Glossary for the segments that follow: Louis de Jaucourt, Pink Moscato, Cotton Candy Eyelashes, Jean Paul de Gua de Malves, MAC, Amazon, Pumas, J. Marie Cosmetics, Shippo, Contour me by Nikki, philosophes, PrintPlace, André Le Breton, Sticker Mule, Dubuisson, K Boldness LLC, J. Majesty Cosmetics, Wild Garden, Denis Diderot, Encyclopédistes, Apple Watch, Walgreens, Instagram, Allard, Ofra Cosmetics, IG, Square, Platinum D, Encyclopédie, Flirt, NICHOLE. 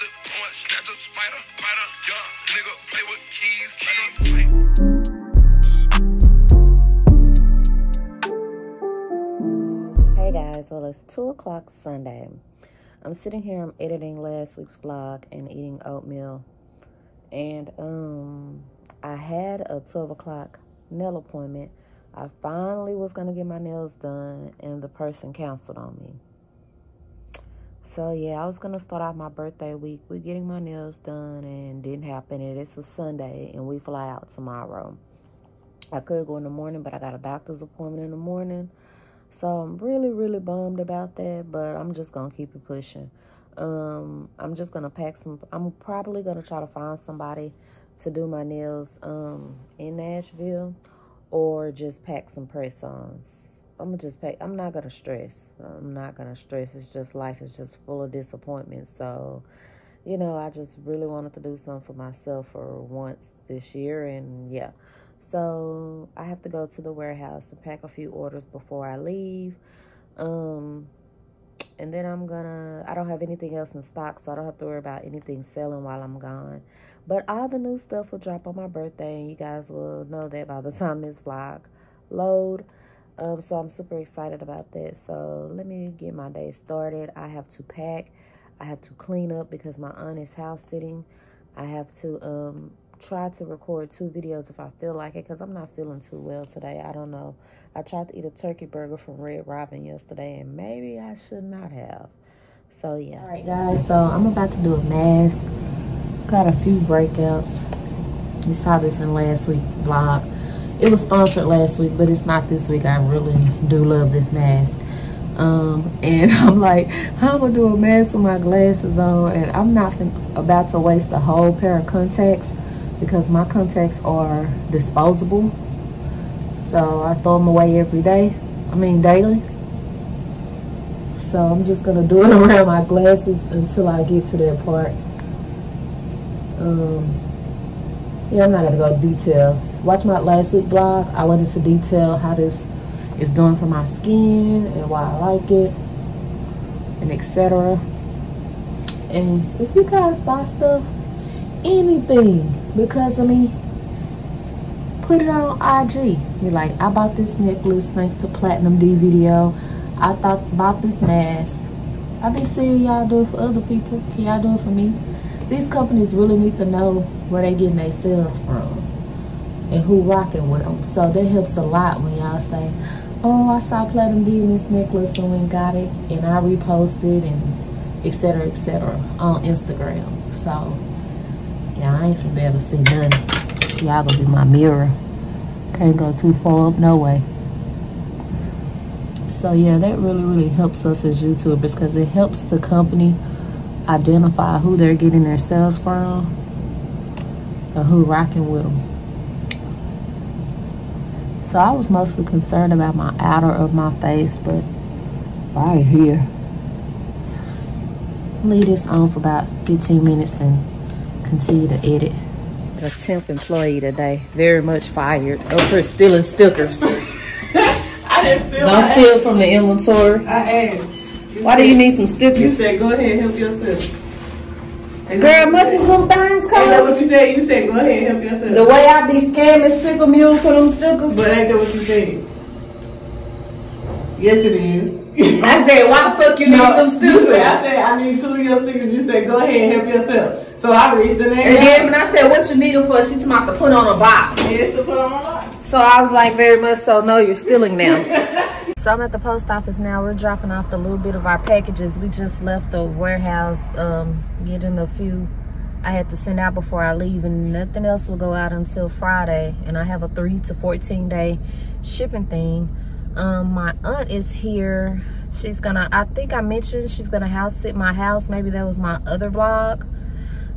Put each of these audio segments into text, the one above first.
Just a punch, snatch a spider, spider. Young nigga play with keys. Hey guys, well it's 2 o'clock Sunday. I'm sitting here, I'm editing last week's vlog and eating oatmeal. And I had a 12 o'clock nail appointment. I finally was gonna get my nails done and the person canceled on me. So yeah, I was gonna start off my birthday week with getting my nails done and didn't happen. And it's a Sunday and we fly out tomorrow. I could go in the morning, but I got a doctor's appointment in the morning. So I'm really, really bummed about that, but I'm just gonna keep it pushing. I'm just gonna pack some, I'm probably gonna try to find somebody to do my nails in Nashville, or just pack some press-ons. I'm not gonna stress. It's just life is just full of disappointments. So, you know, I just really wanted to do something for myself for once this year, and yeah. So I have to go to the warehouse and pack a few orders before I leave. And then I don't have anything else in stock, so I don't have to worry about anything selling while I'm gone. But all the new stuff will drop on my birthday, and you guys will know that by the time this vlog load. So I'm super excited about that. So let me get my day started. I have to pack. I have to clean up because my aunt is house sitting. I have to try to record 2 videos if I feel like it, because I'm not feeling too well today. I don't know. I tried to eat a turkey burger from Red Robin yesterday, and maybe I should not have. So yeah. All right guys, so I'm about to do a mask. Got a few breakouts. You saw this in last week's vlog. It was sponsored last week, but it's not this week. I really do love this mask. And I'm like, how am I gonna do a mask with my glasses on? And I'm not about to waste a whole pair of contacts, because my contacts are disposable. So I throw them away every day, daily. So I'm just gonna do it around my glasses until I get to that part. Yeah, I'm not gonna go detail. Watch my last week vlog, I went into detail how this is doing for my skin and why I like it and etc. And if you guys buy stuff, anything, because of me, put it on IG. You're like, I bought this necklace thanks to Platinum D video. I bought this mask. I been seeing y'all do it for other people. Can y'all do it for me? These companies really need to know where they getting their sales from and who rocking with them. So that helps a lot when y'all say, oh, I saw Platinum D in this necklace and went and got it, and I reposted and etc. etc. on Instagram. So yeah, I ain't finna be able to see nothing. Y'all gonna be my mirror. Can't go too far up, no way. So yeah, that really, really helps us as YouTubers, because it helps the company identify who they're getting themselves from and who rocking with them. So I was mostly concerned about my outer of my face, but right here. Leave this on for about 15 minutes and continue to edit. The temp employee today, very much fired over stealing stickers. I didn't steal. Don't steal from the inventory. I asked. Why do you need some stickers? You said go ahead and help yourself. And girl, much as them things cost. That's what you said. You said go ahead and help yourself. The way I be scamming Sticker Mule for them stickers. But ain't that what you said? Yes, it is. I said, why the fuck you need some stickers? I said, I need 2 of your stickers. You said, go ahead and help yourself. So I reached in there. And then when I said, what you need them for? She's about to put on a box. Yes, to put on a box. So I was like, very much so, no, you're stealing now. So I'm at the post office now. We're dropping off a little bit of our packages. We just left the warehouse getting a few I had to send out before I leave, and nothing else will go out until Friday. And I have a 3- to 14-day shipping thing. My aunt is here. I think I mentioned she's gonna house sit my house. Maybe that was my other vlog.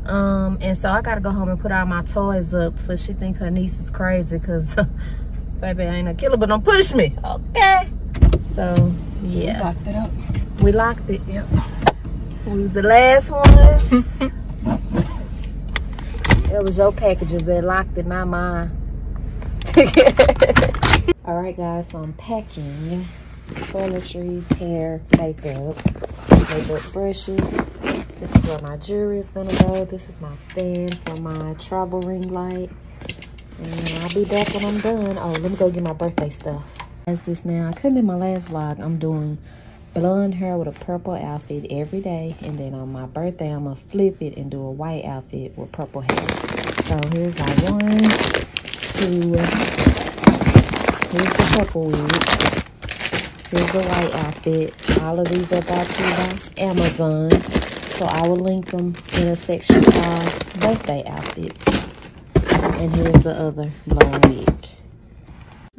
And so I gotta go home and put all my toys up, for she think her niece is crazy, because baby, I ain't a killer, but don't push me, okay? So yeah, we locked it up. We locked it. Yep, we was the last ones. It was your packages that locked it, not mine. All right guys, so I'm packing toiletries, hair, makeup brushes, This is where my jewelry is gonna go. This is my stand for my travel ring light. And I'll be back when I'm done. Oh, let me go get my birthday stuff. As this now, I couldn't in my last vlog, I'm doing blonde hair with a purple outfit every day. And then on my birthday, I'm gonna flip it and do a white outfit with purple hair. So here's my one, two, here's the purple wig. Here's the white outfit. All of these are bought to you by Amazon. So I will link them in a section called birthday outfits. And here's the other blonde wig.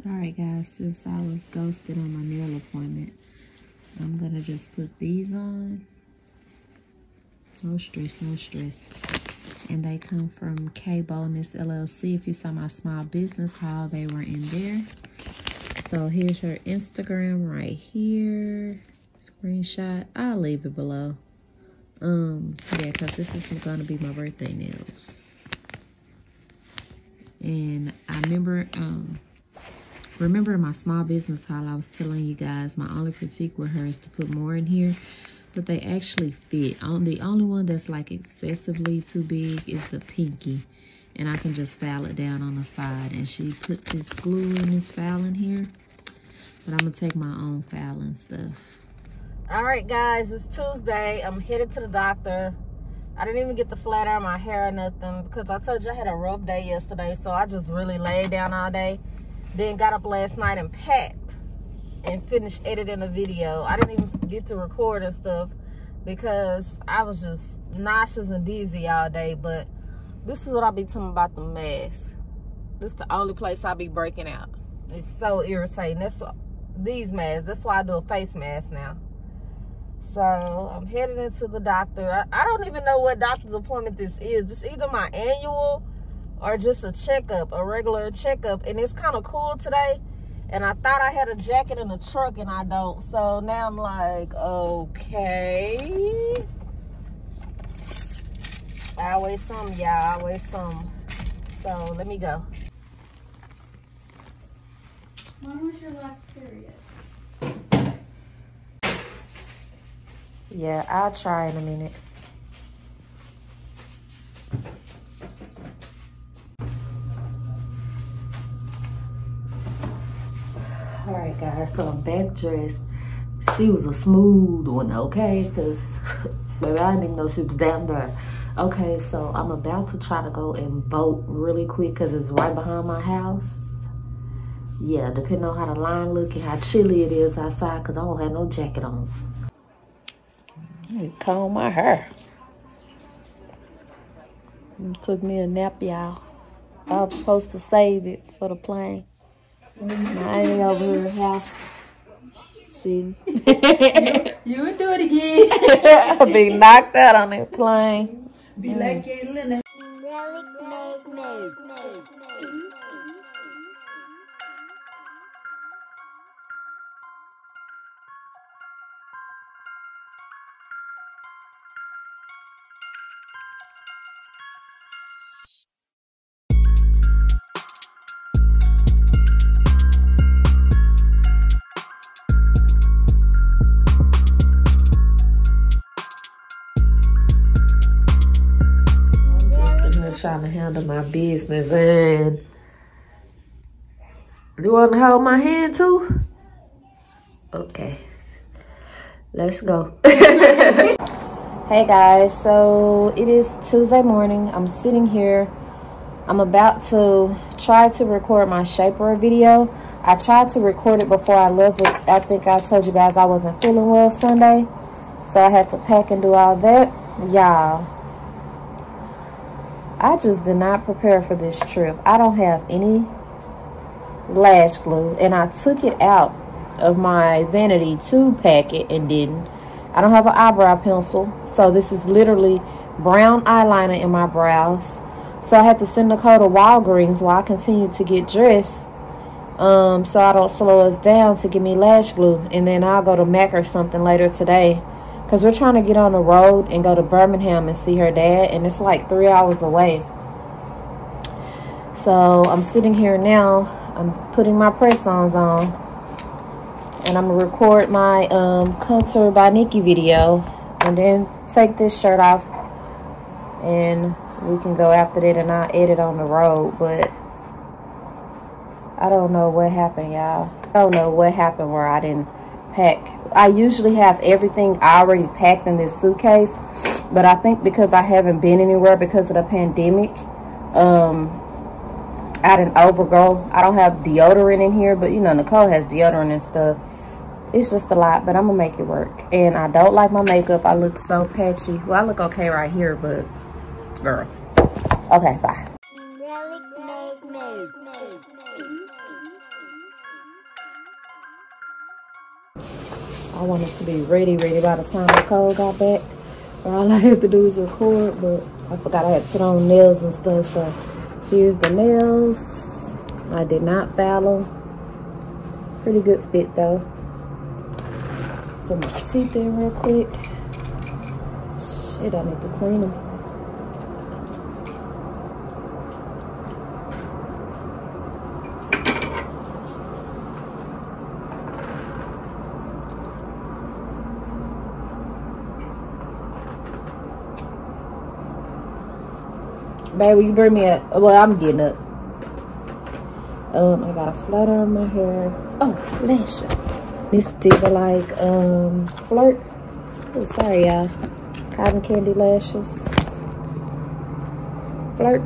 Alright guys, since I was ghosted on my nail appointment, I'm gonna just put these on. No stress, no stress. And they come from K Boldness LLC. If you saw my small business haul, they were in there. So here's her Instagram right here, screenshot. I'll leave it below. Yeah, because this is going to be my birthday nails. And I remember, in my small business haul, I was telling you guys my only critique with her is to put more in here, but they actually fit. The only one that's like excessively too big is the pinky. And I can just file it down on the side. And she put this glue in this filing here. But I'm going to take my own filing stuff. All right, guys. It's Tuesday. I'm headed to the doctor. I didn't even get to flat iron my hair or nothing, because I told you I had a rough day yesterday. So I just really laid down all day. Then got up last night and packed and finished editing a video. I didn't even get to record and stuff because I was just nauseous and dizzy all day. But this is what I be talking about, the mask. This is the only place I be breaking out. It's so irritating. That's what, these masks. That's why I do a face mask now. So I'm headed into the doctor. I don't even know what doctor's appointment this is. It's either my annual or just a checkup, a regular checkup. And it's kind of cool today. And I thought I had a jacket in the truck and I don't. So now I'm like, okay. I always some, y'all. Always some. So let me go. When was your last period? Yeah, I'll try in a minute. All right, guys. So I'm back dressed. She was a smooth one, okay? Because baby, I didn't even know she was down there. Okay, so I'm about to try to go and boat really quick because it's right behind my house. Yeah, depending on how the line look and how chilly it is outside, because I don't have no jacket on. I need to comb my hair. It took me a nap, y'all. I was supposed to save it for the plane. I ain't over here house sitting. You would do it again. I'll be knocked out on that plane. Be like a little. Trying to handle my business, and you want to hold my hand too? Okay, let's go. Hey guys, so it is Tuesday morning. I'm sitting here. I'm about to try to record my shaper video. I tried to record it before I left, but I think I told you guys I wasn't feeling well Sunday, so I had to pack and do all that, y'all. I just did not prepare for this trip. I don't have any lash glue, and I took it out of my Vanity 2 packet and didn't. I don't have an eyebrow pencil, so this is literally brown eyeliner in my brows. So I had to send Nicole to Walgreens while I continued to get dressed, so I don't slow us down, to give me lash glue. And then I'll go to MAC or something later today, because we're trying to get on the road and go to Birmingham and see her dad. And it's like 3 hours away. So I'm sitting here now. I'm putting my press-ons on. And I'm going to record my Contour by Nikki video. And then take this shirt off and we can go after that and I'll edit on the road. But I don't know what happened, y'all. I don't know what happened where I didn't pack. I usually have everything already packed in this suitcase, but I think because I haven't been anywhere because of the pandemic, I didn't overgo. I don't have deodorant in here, but you know, Nicole has deodorant and stuff. It's just a lot, but I'm gonna make it work. And I don't like my makeup. I look so patchy. Well, I look okay right here, but girl. Okay, bye. I wanted to be ready by the time Nicole got back. All I have to do is record, but I forgot I had to put on nails and stuff. So here's the nails. I did not foul them. Pretty good fit though. Put my teeth in real quick. Shit, I need to clean them. Baby, you bring me up. Well, I'm getting up. I got a flutter on my hair. Oh, lashes. This Diva like Flirt. Oh, sorry, y'all. Cotton candy lashes. Flirt.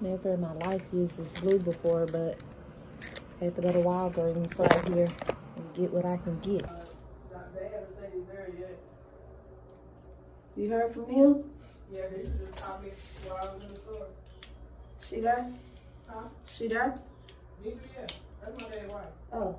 Never in my life used this glue before, but I have to go to Wild Garden so right here and get what I can get. You heard from him? Yeah, they just called me while I was in the store. She there? Huh? She there? Me too, yeah. That's my dad's wife. Oh.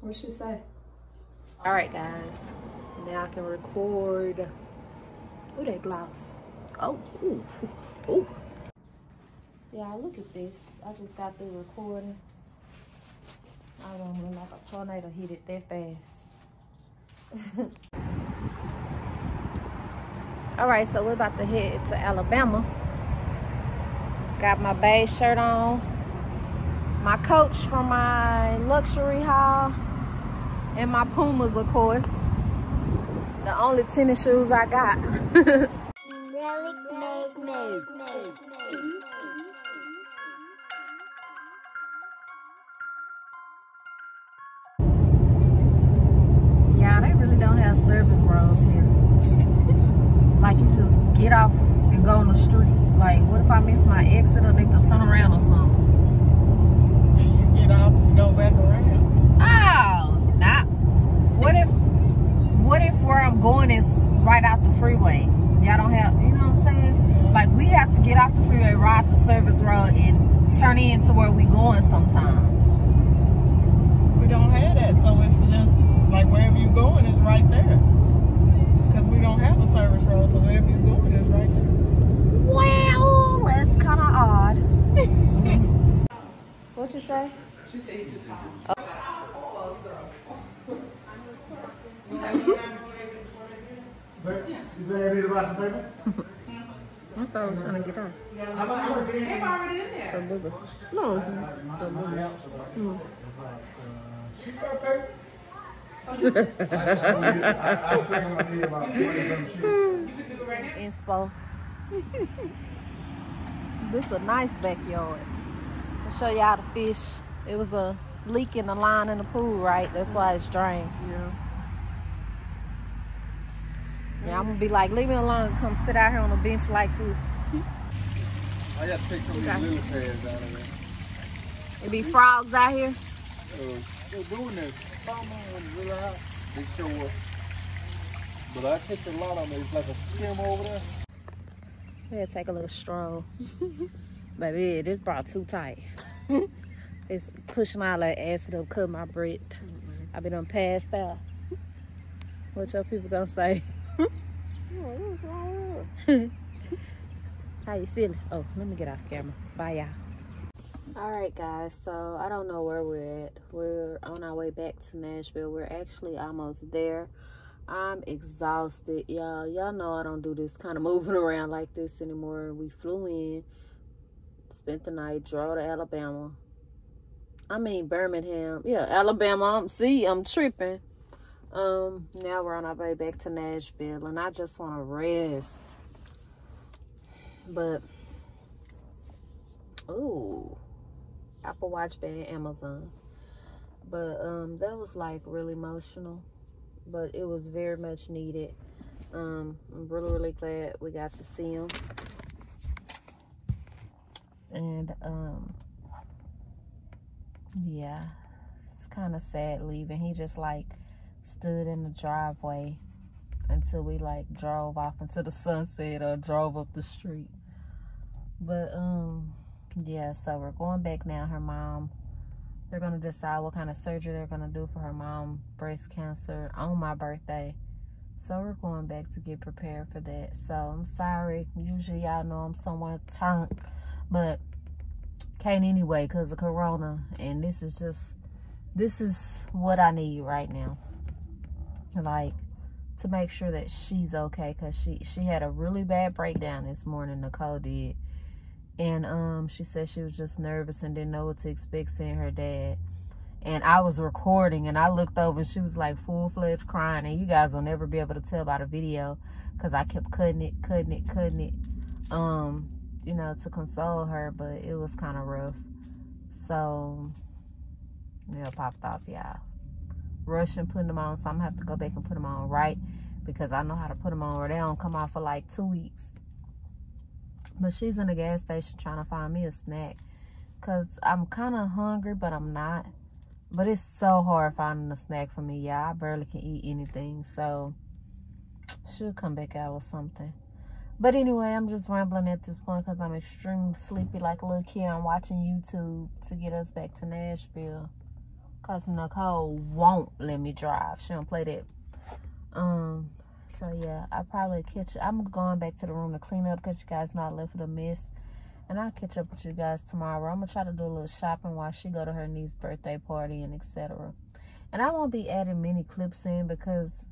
What'd she say? All right, guys. Now I can record. Ooh, that gloss. Oh, ooh, ooh. Yeah, look at this. I just got through recording. I don't know, like a tornado hit it that fast. All right, so we're about to head to Alabama. Got my beige shirt on. My Coach from my luxury haul. And my Pumas, of course. The only tennis shoes I got. Yeah, they really don't have service roads here. Like, you just get off and go on the street. Like, what if I miss my exit or need to turn around or something? Then you get off and go back around. Oh, nah. What if where I'm going is right off the freeway? Y'all don't have, you know what I'm saying? Like, we have to get off the freeway, ride the service road, and turn into where we going sometimes. We don't have that, so it's just, like, wherever you going is right there. Because we don't have a service road, so wherever you going is right there. Well, that's kind of odd. What'd you say? She said you could talk. You ready to buy some paper? That's how I was trying to get out. It's already in there. So no, it's not. So no. She got paper? Inspo. This is a nice backyard. I'll show y'all the fish. It was a leak in the line in the pool, right? That's why it's drained. Yeah. Yeah, I'm gonna be like, leave me alone and come sit out here on a bench like this. I gotta take some of these lily pads out of there. It be frogs out here? They're doing this. Some of them when it's really hot, they show up. But I catch a lot of them. It's like a skim over there. We'll take a little stroll. Baby, this bra too tight. It's pushing my like acid up, cut my breath. I been done passed out. What your people gonna say? How you feeling? Oh, let me get off camera. Bye, y'all. All right, guys, so I don't know where we're at. We're on our way back to Nashville. We're actually almost there. I'm exhausted, y'all. Y'all know I don't do this kind of moving around like this anymore. We flew in, spent the night, drove to Alabama. I mean, Birmingham. Yeah, Alabama. I'm tripping. Now we're on our way back to Nashville, and I just want to rest. But, ooh, Apple Watch band, Amazon. But that was, like, really emotional. But it was very much needed. I'm really, really glad we got to see him. And, yeah, it's kind of sad leaving. He just, like, stood in the driveway until we, like, drove off into the sunset or drove up the street. But, yeah, so we're going back now. Her mom, they're going to decide what kind of surgery they're going to do for her mom, breast cancer, on my birthday. So we're going back to get prepared for that. So I'm sorry. Usually y'all know I'm somewhat turned, but can't anyway because of Corona. And this is what I need right now. Like, to make sure that she's okay, because she had a really bad breakdown this morning, Nicole did. And she said she was just nervous and didn't know what to expect seeing her dad. And I was recording, and I looked over, and she was, like, full-fledged crying. And you guys will never be able to tell by the video because I kept cutting it, you know, to console her. But it was kind of rough. So, yeah, popped off, y'all. Rushing, putting them on. So, I'm going to have to go back and put them on right because I know how to put them on or they don't come off for, like, 2 weeks. But she's in the gas station trying to find me a snack because I'm kind of hungry, but I'm not. But it's so hard finding a snack for me, y'all. I barely can eat anything, so she'll come back out with something. But anyway, I'm just rambling at this point because I'm extremely sleepy like a little kid. I'm watching YouTube to get us back to Nashville because Nicole won't let me drive. She don't play that. So, yeah, I'll probably catch you. I'm going back to the room to clean up because you guys know I left it a mess. And I'll catch up with you guys tomorrow. I'm going to try to do a little shopping while she go to her niece's birthday party and etc. And I won't be adding many clips in because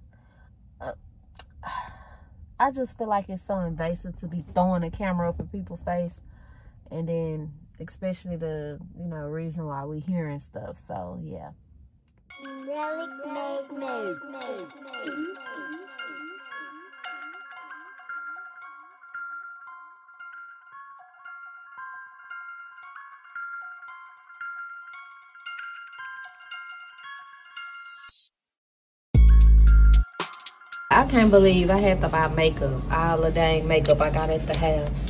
I just feel like it's so invasive to be throwing a camera up in people's face. And then especially the, you know, reason why we hearing stuff. So, yeah. I can't believe I had to buy makeup. All the dang makeup I got at the house.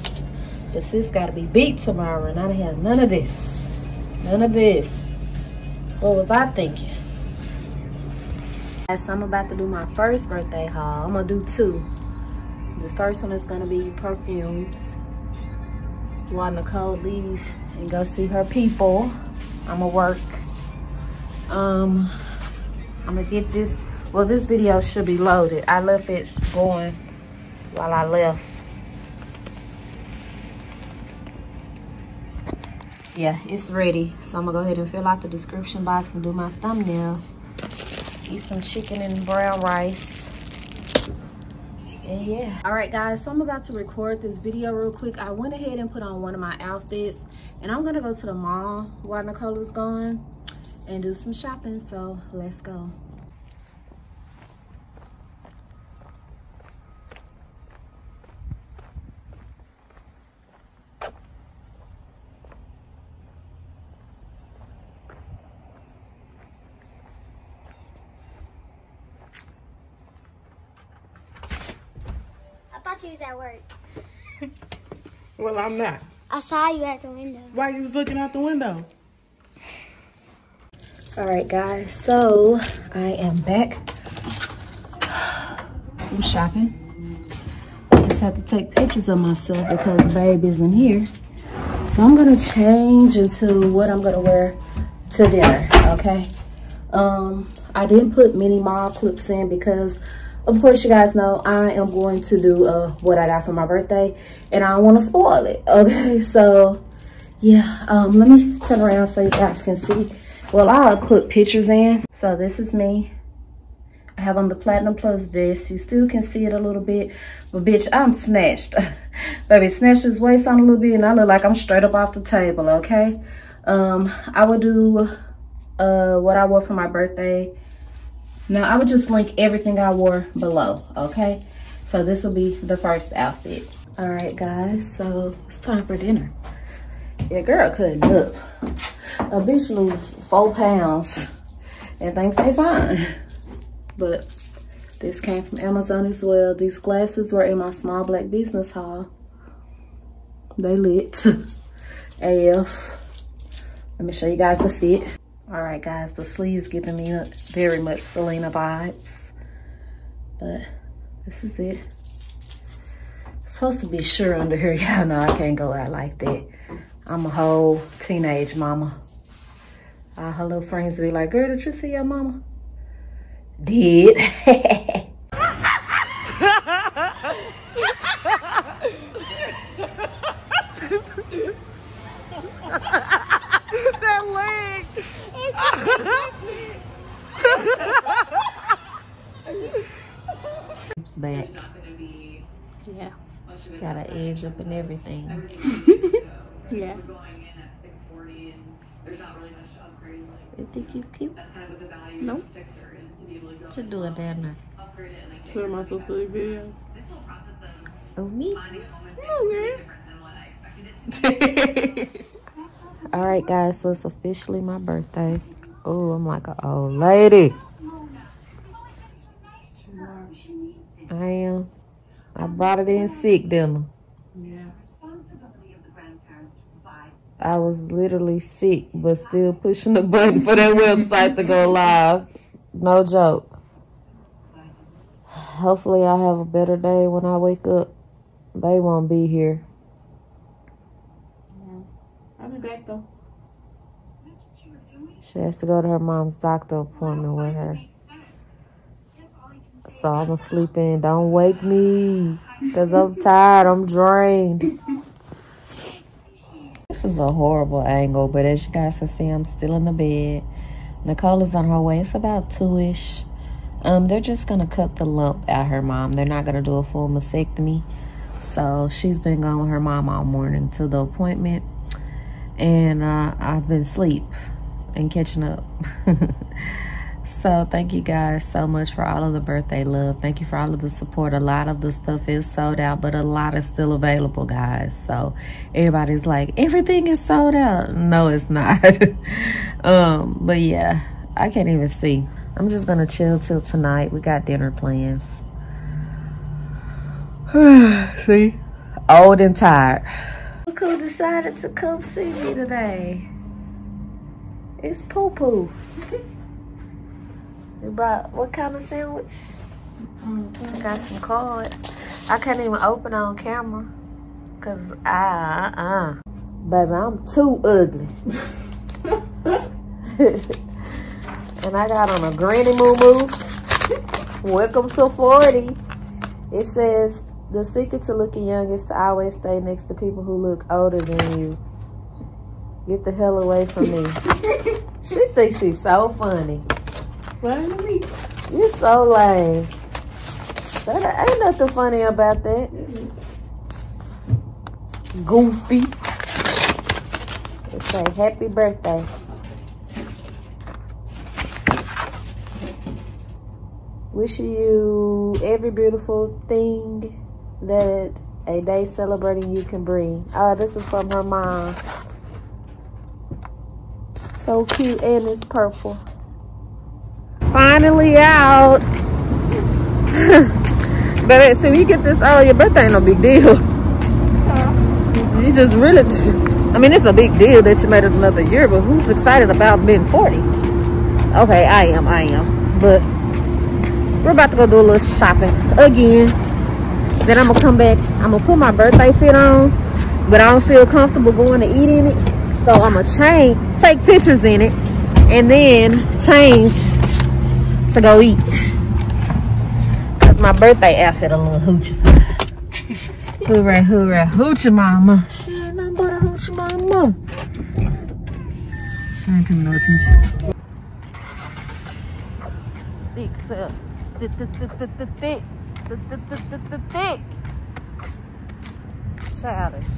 But sis gotta be beat tomorrow and I didn't have none of this. None of this. What was I thinking? So I'm about to do my first birthday haul. I'm gonna do two. The first one is gonna be perfumes. While Nicole leaves and go see her people, I'ma work. I'm gonna get this. Well, this video should be loaded. I left it going while I left. Yeah, it's ready. So I'm gonna go ahead and fill out the description box and do my thumbnail. Eat some chicken and brown rice. And yeah. All right, guys, so I'm about to record this video real quick. I went ahead and put on one of my outfits and I'm gonna go to the mall while Nicole is gone and do some shopping. So let's go. At work. Well, I'm not. I saw you at the window. Why you was looking out the window? All right, guys. So I am back. I'm shopping. I just have to take pictures of myself because babe isn't here. So I'm gonna change into what I'm gonna wear to dinner. Okay. I didn't put many mall clips in because, of course, you guys know I am going to do what I got for my birthday, and I don't want to spoil it. Okay, so yeah, let me turn around so you guys can see. Well, I'll put pictures in. So this is me. I have on the Platinum Plus vest. You still can see it a little bit, but bitch, I'm snatched. Baby snatched his waist on a little bit and I look like I'm straight up off the table, okay? I would do what I wore for my birthday. Now I would just link everything I wore below, okay? So this will be the first outfit. All right guys, so it's time for dinner. Your girl couldn't look. A bitch lose 4 pounds and think they fine. But this came from Amazon as well. These glasses were in my small black business haul. They lit. AF. Let me show you guys the fit. All right, guys, the sleeves giving me up very much Selena vibes. But this is it. It's supposed to be sure under here. Y'all know I can't go out like that. I'm a whole teenage mama. All her little friends be like, girl, did you see your mama? Did. That leg. It's back. Yeah. Got an edge up and everything. Yeah. We're going in at 640 and there's not really much to upgrade. Like, I think you cute. That's kind of the value of the fixer is to be able to go do a damn night. Upgrade it like so. Am I supposed to do videos? This whole process of finding a home is completely different than what I expected it to be. Alright guys, so it's officially my birthday. Oh, I'm like an old lady. I am. I brought it in sick, didn't I? Yeah. I was literally sick, but still pushing the button for that website to go live. No joke. Hopefully I have a better day when I wake up. They won't be here. Yeah. I'll be back though. She has to go to her mom's doctor appointment with her. So I'm going to sleep in. Don't wake me because I'm tired. I'm drained. This is a horrible angle, but as you guys can see, I'm still in the bed. Nicole is on her way. It's about 2-ish. They're just going to cut the lump out her mom. They're not going to do a full mastectomy. So she's been gone with her mom all morning to the appointment. And I've been asleep and catching up. So thank you guys so much for all of the birthday love. Thank you for all of the support. A lot of the stuff is sold out, but a lot is still available, guys. So everybody's like, everything is sold out. No, it's not. But yeah, I can't even see. I'm just gonna chill till tonight. We got dinner plans. See, old and tired. Look who decided to come see me today. It's Poo Poo. But what kind of sandwich? I got some cards. I can't even open on camera because baby, I'm too ugly. And I got on a granny moo-moo. Welcome to 40. It says the secret to looking young is to always stay next to people who look older than you. Get the hell away from me. She thinks she's so funny. You're so lame. That ain't nothing funny about that. Goofy. It's a happy birthday. Wishing you every beautiful thing that a day celebrating you can bring. Oh, this is from her mom. So cute, and it's purple. Finally out. But see, when you get this out, your birthday ain't no big deal. Huh? You just really, I mean, it's a big deal that you made it another year, but who's excited about being 40? Okay, I am. But we're about to go do a little shopping again. Then I'm going to come back. I'm going to put my birthday fit on, but I don't feel comfortable going to eat in it. So I'm going to take pictures in it, and then change to go eat, cause my birthday outfit a little hoochie. Hoorah, hoorah, hoochie mama. Shit, nothing but a hoochie mama. Sexual and criminal attention. Thick, sir. Thick, thick, thick. Childish.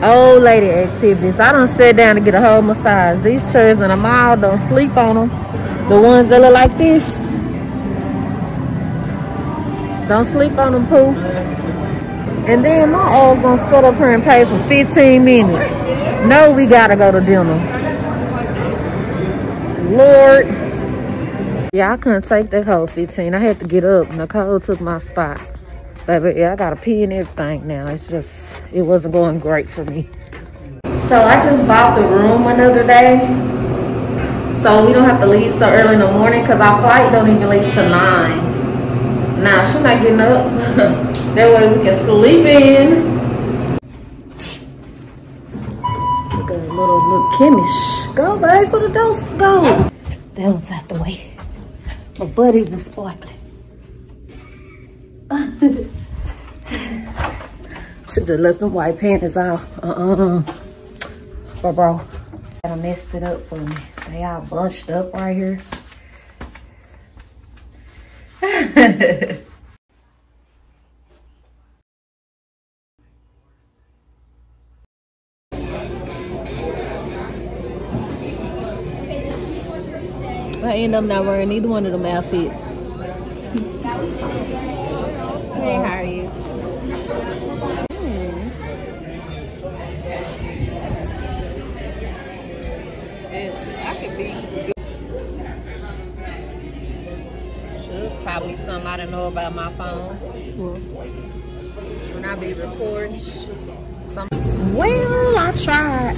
Old lady activities. I done sat down to get a whole massage. These chairs in the mall, don't sleep on them. The ones that look like this, don't sleep on them, poo. And then my ass gonna sit up here and pay for 15 minutes. No, we gotta go to dinner. Lord. Yeah, I couldn't take that whole 15. I had to get up. Nicole took my spot. Baby, yeah, I gotta pee and everything now. It's just, it wasn't going great for me. So I just bought the room another day, so we don't have to leave so early in the morning because our flight don't even leave till 9. Nah, she's not getting up. That way we can sleep in. Look at little Kimmish. Go, babe, for the dose. Go. That one's out the way. My buddy was sparkling. Should have left them white panties out. Bro. I messed it up for me. They all bunched up right here. I end up not wearing either one of them outfits. Hey, how are you? I could be good. Should tell me something I don't know about my phone. When I be recording, something. Well, I tried.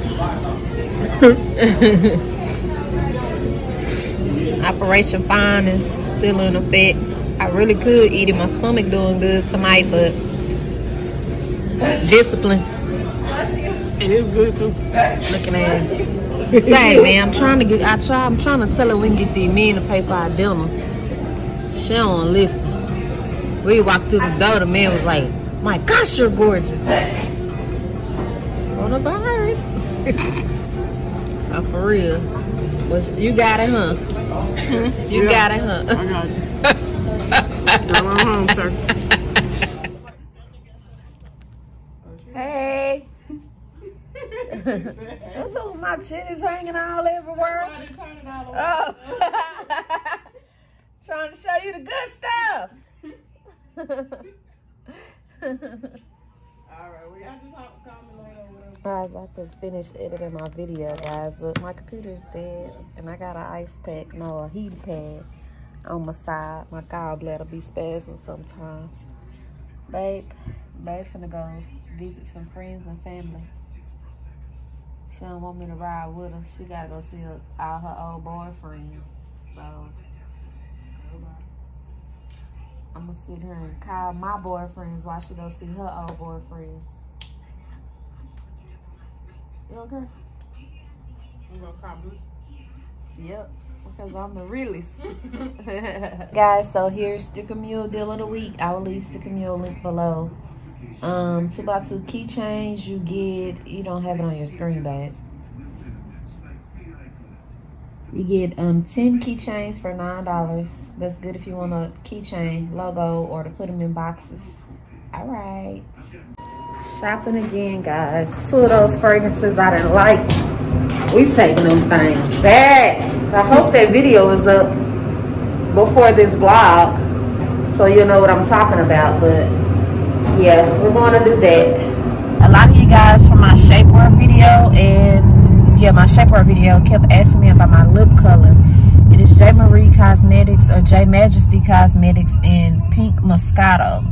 Operation Fine is still in effect. I really could eat it. My stomach doing good tonight, but discipline. And it's good too. Looking at it. Say, man, I'm trying to tell her we can get these men to pay for our dinner. She don't listen. We walked through the door. The man was like, "My gosh, you're gorgeous." Coronavirus. Oh, for real. Well, you got it, huh? You got it, huh? I got it. Home, sir. Hey. That's over my titties hanging all everywhere. Oh. Trying to show you the good stuff. Alright, we got to comment later or whatever. I was about to finish editing my video, guys, but my computer is dead and I got an ice pack, no, a heat pad on my side. My gallbladder be spasming sometimes. Babe finna go visit some friends and family. She don't want me to ride with her. She gotta go see all her old boyfriends. So I'm gonna sit here and call my boyfriends while she go see her old boyfriends. You okay? You gonna call me? Yep. Because I'm the realest. Guys, so here's Sticker Mule deal of the week. I will leave Sticker Mule link below. 2x2 keychains you get. You don't have it on your screen, babe. You get 10 keychains for $9. That's good if you want a keychain logo or to put them in boxes. All right. Shopping again, guys. Two of those fragrances I didn't like. We taking them things back. I hope that video is up before this vlog, so you'll know what I'm talking about. But yeah, we're going to do that. A lot of you guys from my shapewear video, and yeah, my shapewear video kept asking me about my lip color. It is J. Marie Cosmetics or J. Majesty Cosmetics in Pink Moscato.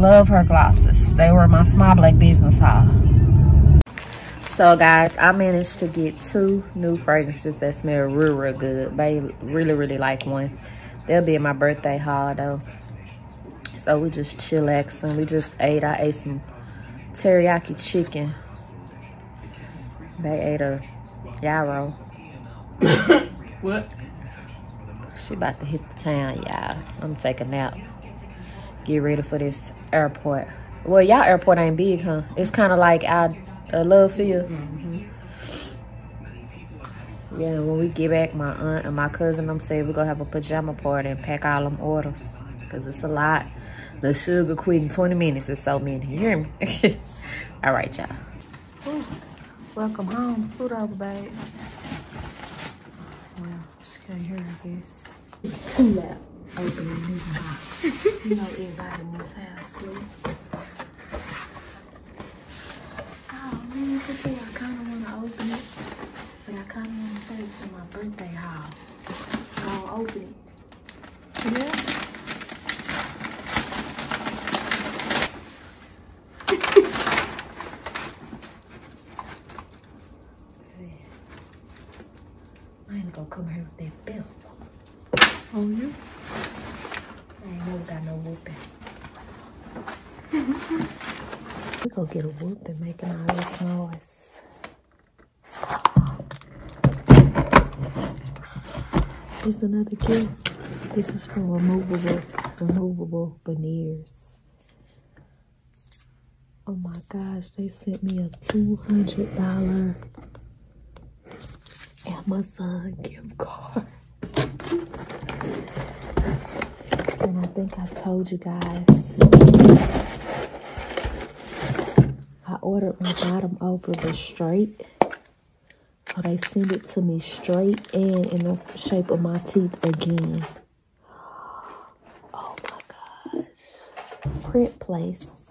Love her glosses. They were in my small black business haul. So guys, I managed to get 2 new fragrances that smell real, real good. They really, really like one. They'll be in my birthday haul though. So we just chillaxing. We just ate. I ate some teriyaki chicken. They ate a gyro. What? She about to hit the town, y'all. I'm taking a nap. Get ready for this airport. Well, y'all airport ain't big, huh? It's kind of like our love field. Yeah, when we get back, my aunt and my cousin them said we're gonna have a pajama party and pack all them orders, because it's a lot. The sugar quit in 20 minutes. It's so many. You hear me? All right, y'all. Welcome home, scoot over, babe. Well, she can't hear, I guess. It's too loud. Opening this box. You know everybody in this house sleep. Oh man, today I kind of want to open it, but I kind of want to save it for my birthday haul. I'll open it. Yeah. I ain't gonna come here with that belt. Oh, you? I ain't never got no whooping. We gonna get a whooping making all this noise. Here's another gift. This is for removable veneers. Oh my gosh, they sent me a $200 Amazon gift card. And I think I told you guys I ordered my bottom over but straight, so they send it to me straight and in the shape of my teeth again. Oh my gosh. PrintPlace.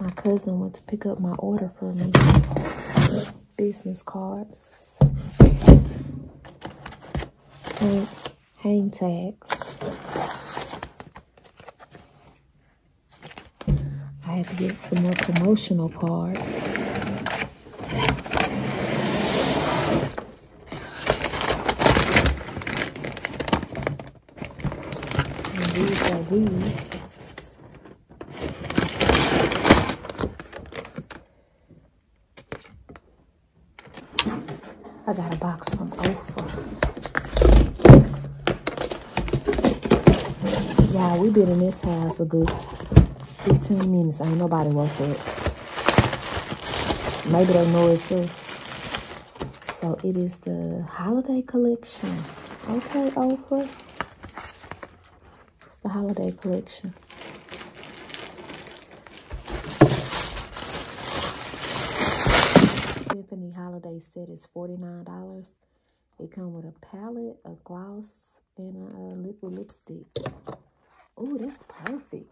My cousin went to pick up my order for me. Business cards. And hang tags. I had to get some more promotional cards. And these are these. I got a box from Ofra. Wow, we been in this house a good 15 minutes. Ain't nobody worth it. Maybe they know it's us. So it is the holiday collection. Okay, Ofra. It's the holiday collection. Tiffany holiday set is $49. It comes with a palette, a gloss, and a liquid lipstick. Oh, that's perfect.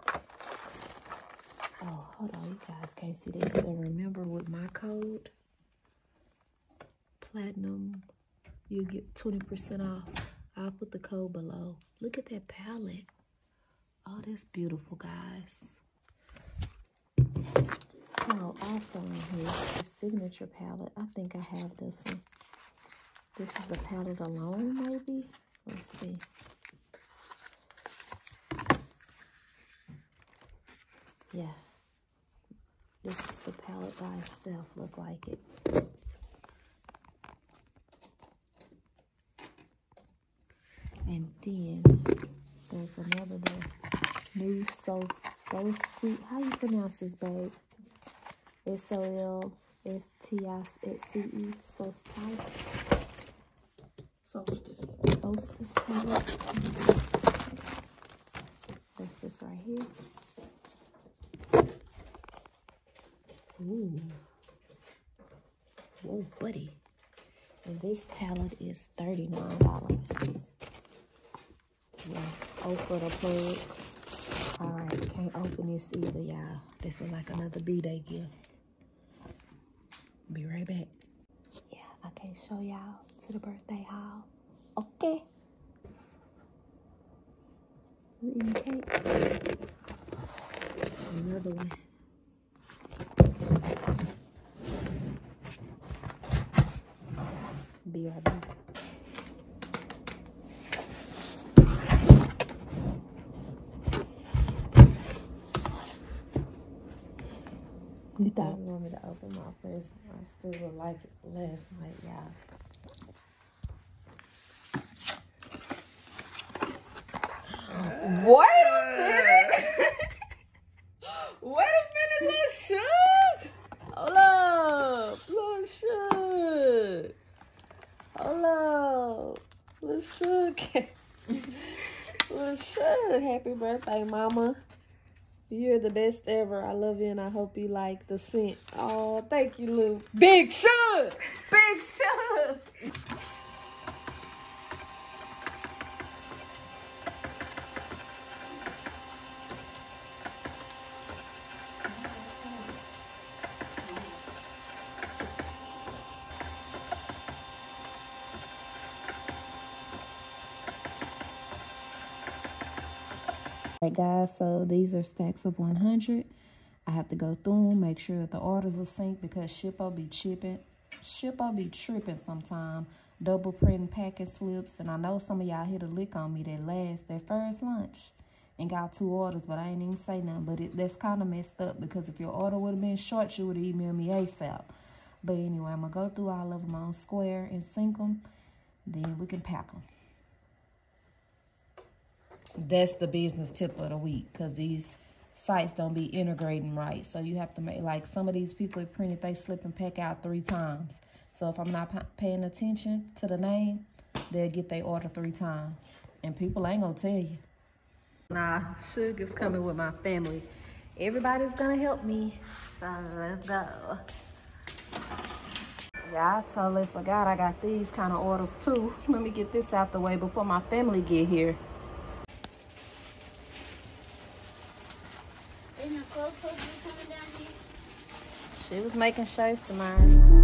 Oh, hold on. You guys can't see this. So remember with my code, Platinum, you get 20% off. I'll put the code below. Look at that palette. Oh, that's beautiful, guys. So, also in here, the signature palette. I think I have this one. This is the palette alone, maybe? Let's see. Yeah, this is the palette by itself, look like it. And then there's another new so sweet. How you pronounce this, babe? SOLSTICE, Solstice. Solstice. Solstice palette. That's this right here. Ooh. Whoa, buddy. This palette is $39. Yeah, Ofra the plug. Alright, can't open this either, y'all. This is like another B-Day gift. Be right back. Yeah, I can't show y'all to the birthday haul. Okay. We eating cake. Another one. Be right back. You thought you want me to open my first one? I still would like it last night, y'all. Wait a minute! Wait a minute, let's shoot! Hold up! Let's shoot! Hold up! Let's shoot! Let's shoot! Happy birthday, mama! You're the best ever. I love you and I hope you like the scent. Oh, thank you, Lou. Big shoot! Big shoot! Alright guys, so these are stacks of 100. I have to go through them, make sure that the orders are synced because Shippo be chipping. Shippo be tripping sometime, double printing packing slips, and I know some of y'all hit a lick on me that first lunch and got 2 orders, but I ain't even say nothing. But that's kind of messed up because if your order would have been short, you would have emailed me ASAP. But anyway, I'm going to go through all of them on Square and sync them, then we can pack them. That's the business tip of the week because these sites don't be integrating right. So you have to make, like some of these people that printed, they slip and pack out 3 times. So if I'm not paying attention to the name, they'll get their order 3 times. And people ain't going to tell you. Nah, Sugar's coming with my family. Everybody's going to help me. So let's go. Yeah, I totally forgot I got these kind of orders too. Let me get this out the way before my family get here. She was making shows tomorrow.